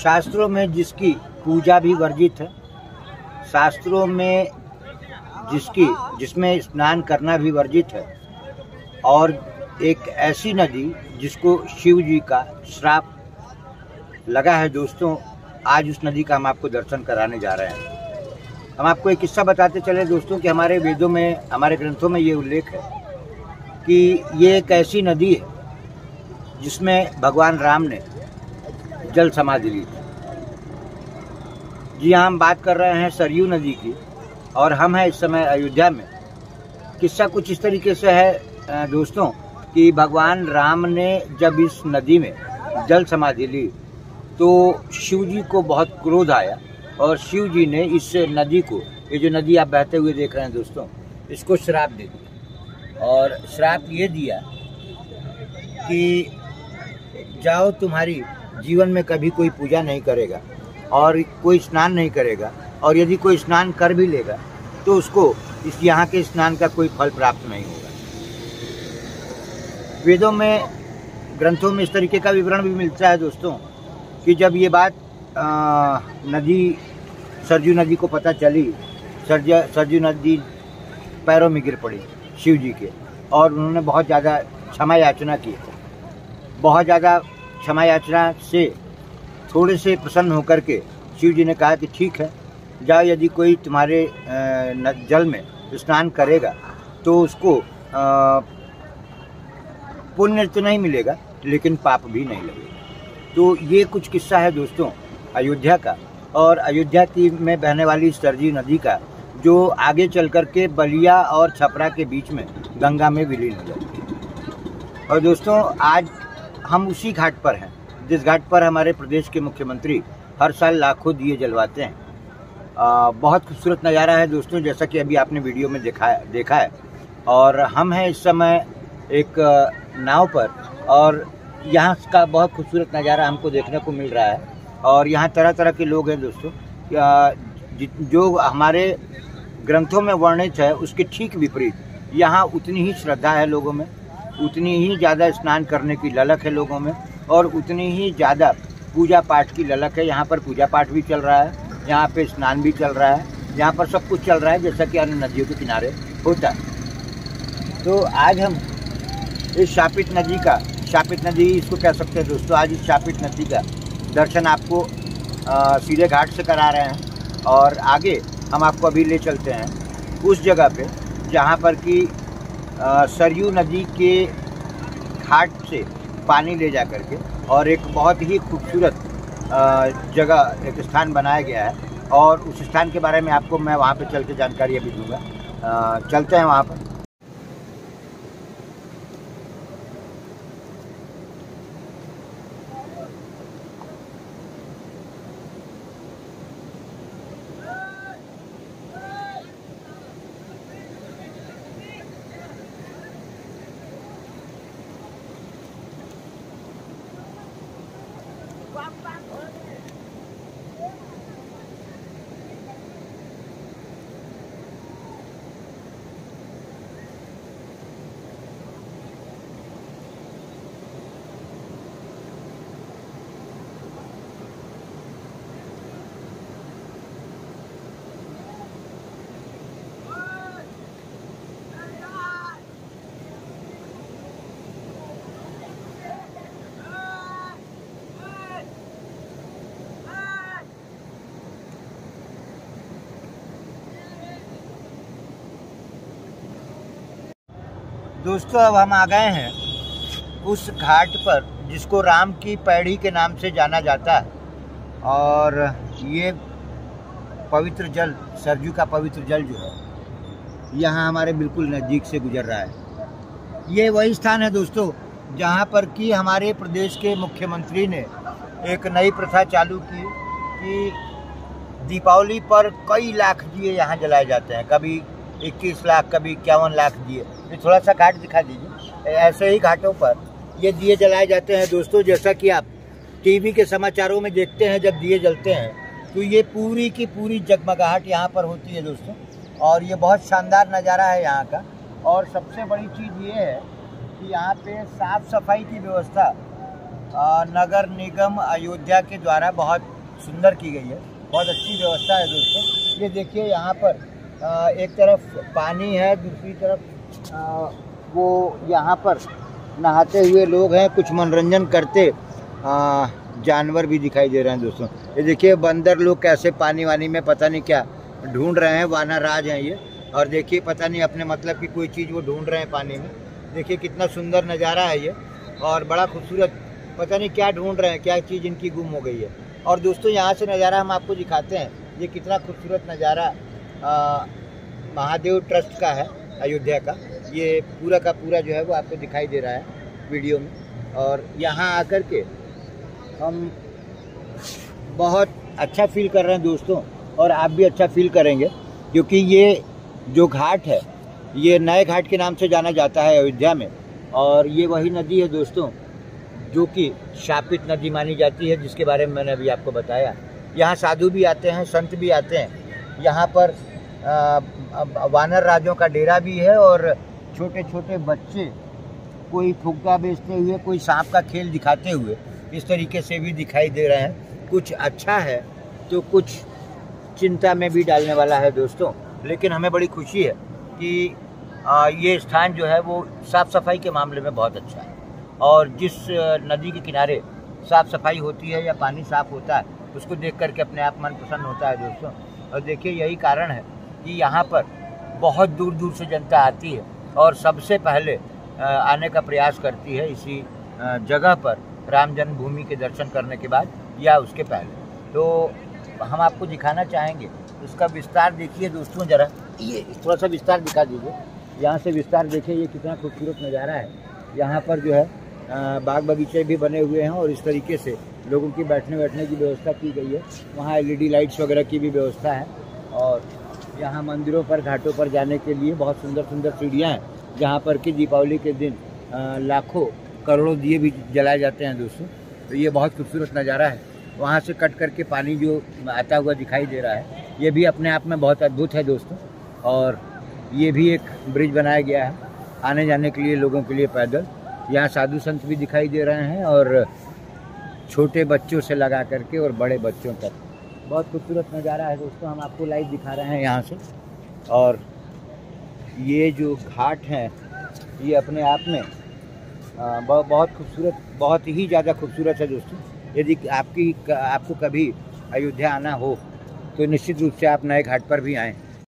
शास्त्रों में जिसकी पूजा भी वर्जित है, शास्त्रों में जिसमें स्नान करना भी वर्जित है, और एक ऐसी नदी जिसको शिव जी का श्राप लगा है। दोस्तों, आज उस नदी का हम आपको दर्शन कराने जा रहे हैं। हम आपको एक किस्सा बताते चले दोस्तों कि हमारे वेदों में, हमारे ग्रंथों में ये उल्लेख है कि ये एक ऐसी नदी है जिसमें भगवान राम ने जल समाधि ली थी। जी हाँ, हम बात कर रहे हैं सरयू नदी की, और हम हैं इस समय अयोध्या में। किस्सा कुछ इस तरीके से है दोस्तों कि भगवान राम ने जब इस नदी में जल समाधि ली तो शिव जी को बहुत क्रोध आया, और शिव जी ने इस नदी को, ये जो नदी आप बहते हुए देख रहे हैं दोस्तों, इसको श्राप दे दिया। और श्राप ये दिया कि जाओ, तुम्हारी जीवन में कभी कोई पूजा नहीं करेगा और कोई स्नान नहीं करेगा, और यदि कोई स्नान कर भी लेगा तो उसको इस यहाँ के स्नान का कोई फल प्राप्त नहीं होगा। वेदों में, ग्रंथों में इस तरीके का विवरण भी मिलता है दोस्तों कि जब ये बात नदी सरयू नदी को पता चली, सरयू नदी पैरों में गिर पड़ी शिव जी के, और उन्होंने बहुत ज़्यादा क्षमा याचना की। बहुत ज़्यादा क्षमा याचना से थोड़े से प्रसन्न होकर के शिव जी ने कहा कि ठीक है, जाओ, यदि कोई तुम्हारे जल में स्नान करेगा तो उसको पुण्य तो नहीं मिलेगा लेकिन पाप भी नहीं लगेगा। तो ये कुछ किस्सा है दोस्तों अयोध्या का, और अयोध्या की में बहने वाली सरयू नदी का, जो आगे चल कर के बलिया और छपरा के बीच में गंगा में विलीन हो जाती है। और दोस्तों, आज हम उसी घाट पर हैं जिस घाट पर हमारे प्रदेश के मुख्यमंत्री हर साल लाखों दिए जलवाते हैं। बहुत खूबसूरत नज़ारा है दोस्तों, जैसा कि अभी आपने वीडियो में देखा है। और हम हैं इस समय एक नाव पर, और यहाँ का बहुत खूबसूरत नज़ारा हमको देखने को मिल रहा है। और यहाँ तरह तरह के लोग हैं दोस्तों, जो हमारे ग्रंथों में वर्णित है उसके ठीक विपरीत। यहाँ उतनी ही श्रद्धा है लोगों में, उतनी ही ज़्यादा स्नान करने की ललक है लोगों में, और उतनी ही ज़्यादा पूजा पाठ की ललक है। यहाँ पर पूजा पाठ भी चल रहा है, यहाँ पे स्नान भी चल रहा है, यहाँ पर सब कुछ चल रहा है जैसा कि अन्य नदियों के किनारे होता है। तो आज हम इस शापित नदी का, शापित नदी इसको कह सकते हैं दोस्तों, आज इस शापित नदी का दर्शन आपको सीधे घाट से करा रहे हैं। और आगे हम आपको अभी ले चलते हैं उस जगह पे जहाँ पर कि सरयू नदी के घाट से पानी ले जा करके, और एक बहुत ही खूबसूरत जगह, एक स्थान बनाया गया है, और उस स्थान के बारे में आपको मैं वहाँ पे चल के जानकारी अभी दूँगा। चलते हैं वहाँ पर। दोस्तों, अब हम आ गए हैं उस घाट पर जिसको राम की पैड़ी के नाम से जाना जाता है, और ये पवित्र जल, सरयू का पवित्र जल जो है, यहाँ हमारे बिल्कुल नज़दीक से गुजर रहा है। ये वही स्थान है दोस्तों जहाँ पर कि हमारे प्रदेश के मुख्यमंत्री ने एक नई प्रथा चालू की कि दीपावली पर कई लाख दिए यहाँ जलाए जाते हैं, कभी 21 लाख, कभी 51 लाख दिए। ये थोड़ा सा घाट दिखा दीजिए। ऐसे ही घाटों पर ये दिए जलाए जाते हैं दोस्तों, जैसा कि आप टीवी के समाचारों में देखते हैं। जब दिए जलते हैं तो ये पूरी की पूरी जगमगाहट यहाँ पर होती है दोस्तों, और ये बहुत शानदार नज़ारा है यहाँ का। और सबसे बड़ी चीज़ ये है कि यहाँ पे साफ सफाई की व्यवस्था नगर निगम अयोध्या के द्वारा बहुत सुंदर की गई है, बहुत अच्छी व्यवस्था है दोस्तों। ये देखिए यहाँ पर एक तरफ पानी है, दूसरी तरफ वो यहाँ पर नहाते हुए लोग हैं, कुछ मनोरंजन करते जानवर भी दिखाई दे रहे हैं दोस्तों। ये देखिए बंदर लोग कैसे पानी वानी में पता नहीं क्या ढूंढ रहे हैं, वानराज हैं ये। और देखिए पता नहीं अपने मतलब की कोई चीज़ वो ढूंढ रहे हैं पानी में। देखिए कितना सुंदर नज़ारा है ये, और बड़ा खूबसूरत, पता नहीं क्या ढूंढ रहे हैं, क्या चीज़ इनकी गुम हो गई है। और दोस्तों यहाँ से नज़ारा हम आपको दिखाते हैं, ये कितना खूबसूरत नज़ारा महादेव ट्रस्ट का है अयोध्या का। ये पूरा का पूरा जो है वो आपको दिखाई दे रहा है वीडियो में। और यहाँ आकर के हम बहुत अच्छा फील कर रहे हैं दोस्तों, और आप भी अच्छा फील करेंगे, क्योंकि ये जो घाट है ये नए घाट के नाम से जाना जाता है अयोध्या में। और ये वही नदी है दोस्तों जो कि शापित नदी मानी जाती है, जिसके बारे में मैंने अभी आपको बताया। यहाँ साधु भी आते हैं, संत भी आते हैं, यहाँ पर वानर राजों का डेरा भी है, और छोटे छोटे बच्चे कोई फुग्गा बेचते हुए, कोई सांप का खेल दिखाते हुए इस तरीके से भी दिखाई दे रहे हैं। कुछ अच्छा है तो कुछ चिंता में भी डालने वाला है दोस्तों, लेकिन हमें बड़ी खुशी है कि ये स्थान जो है वो साफ़ सफाई के मामले में बहुत अच्छा है। और जिस नदी के किनारे साफ़ सफाई होती है या पानी साफ होता है, उसको देख करके अपने आप मन प्रसन्न होता है दोस्तों। और देखिए यही कारण है कि यहाँ पर बहुत दूर दूर से जनता आती है और सबसे पहले आने का प्रयास करती है इसी जगह पर, राम जन्मभूमि के दर्शन करने के बाद या उसके पहले। तो हम आपको दिखाना चाहेंगे, उसका विस्तार देखिए दोस्तों, ज़रा ये थोड़ा सा विस्तार दिखा दीजिए, यहाँ से विस्तार देखिए। ये कितना खूबसूरत नज़ारा है, यहाँ पर जो है बाग बगीचे भी बने हुए हैं, और इस तरीके से लोगों की बैठने की व्यवस्था की गई है। वहाँ LED लाइट्स वगैरह की भी व्यवस्था है, और यहाँ मंदिरों पर, घाटों पर जाने के लिए बहुत सुंदर सुंदर सीढ़ियाँ हैं, जहाँ पर कि दीपावली के दिन लाखों करोड़ों दिए भी जलाए जाते हैं दोस्तों। तो ये बहुत खूबसूरत नज़ारा है। वहाँ से कट करके पानी जो आता हुआ दिखाई दे रहा है, ये भी अपने आप में बहुत अद्भुत है दोस्तों। और ये भी एक ब्रिज बनाया गया है आने जाने के लिए लोगों के लिए पैदल। यहाँ साधु संत भी दिखाई दे रहे हैं, और छोटे बच्चों से लगा करके और बड़े बच्चों तक बहुत खूबसूरत नज़ारा है दोस्तों। हम आपको लाइव दिखा रहे हैं यहाँ से। और ये जो घाट हैं ये अपने आप में बहुत खूबसूरत, बहुत ही ज़्यादा खूबसूरत है दोस्तों। यदि आपको कभी अयोध्या आना हो तो निश्चित रूप से आप नए घाट पर भी आएँ,